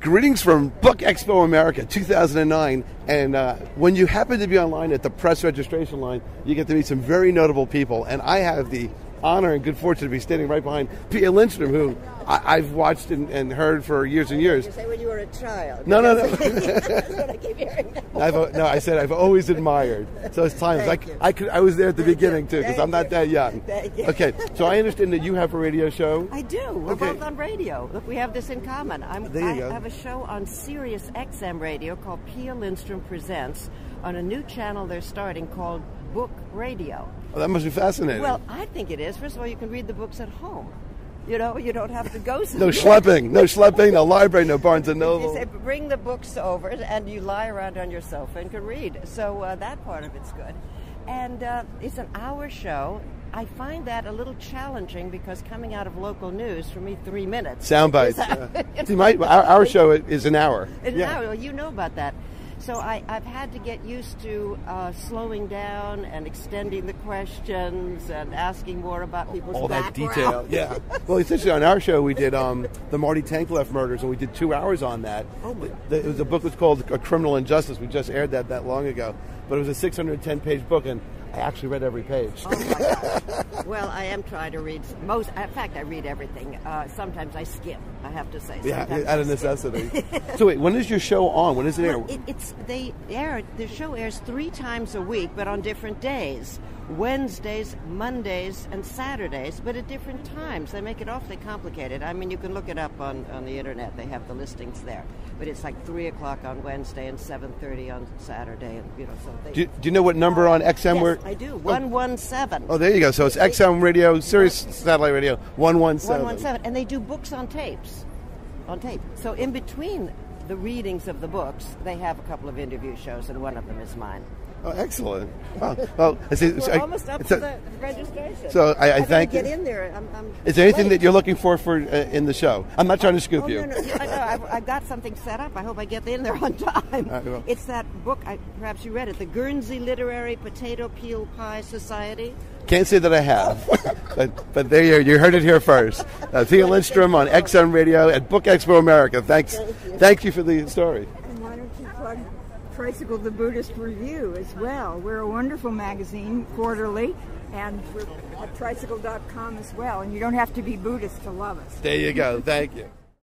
Greetings from Book Expo America 2009, and when you happen to be online at the press registration line, you get to meet some very notable people, and I have the honor and good fortune to be standing right behind Pia Lindstrom, who I've watched and heard for years and years. You say when you were a child. No. That's what I keep hearing. I said I've always admired. So it's times I was there at the beginning too, because I'm not that young. Thank you. Okay, so I understand that you have a radio show. I do. We're both on radio. Look, we have this in common. I have a show on Sirius XM Radio called Pia Lindstrom Presents on a new channel they're starting called Book Radio. Oh, that must be fascinating. Well, I think it is. First of all, you can read the books at home. You know, you don't have to go somewhere. No schlepping, no library, no Barnes & Noble. You say, bring the books over, and you lie around on your sofa and can read. So that part of it's good. And it's an hour show. I find that a little challenging because coming out of local news, for me, 3 minutes. Sound bites. See, our show is an hour. An hour. Well, you know about that. So I've had to get used to slowing down and extending the questions and asking more about people's background. All that detail, yeah. Well, essentially on our show we did the Marty Tankleff murders, and we did 2 hours on that. Oh my God. The book was called A Criminal Injustice. We just aired that long ago. But it was a 610-page book, and I actually read every page. Oh my God. Well, I am trying to read most. In fact, I read everything. Sometimes I skim, I have to say. Yeah, out of necessity. So wait, when is your show on? When does it air? The show airs 3 times a week, but on different days. Wednesdays, Mondays, and Saturdays, but at different times. They make it awfully complicated. I mean, you can look it up on the internet. They have the listings there. But it's like 3 o'clock on Wednesday and 7:30 on Saturday. And, you know, something. Do you know what number on XM? Yes, I do. 117. Oh, there you go. So it's XM Radio, Sirius Satellite Radio, 117. 117. And they do books on tapes. On tape. So in between the readings of the books, they have a couple of interview shows, and one of them is mine. Oh, excellent! Wow. Well, we're almost up to the registration. So I thank you. Get in there. Is there anything that you're looking for in the show? I'm not trying to scoop you. No. I've got something set up. I hope I get in there on time. Well. It's that book. Perhaps you read it. The Guernsey Literary Potato Peel Pie Society. Can't say that I have, but there you heard it here first. Pia Lindstrom on XM Radio at Book Expo America. Thank you for the story. Tricycle, the Buddhist Review as well. We're a wonderful magazine, quarterly, and we're at tricycle.com as well. And you don't have to be Buddhist to love us. There you go. Thank you.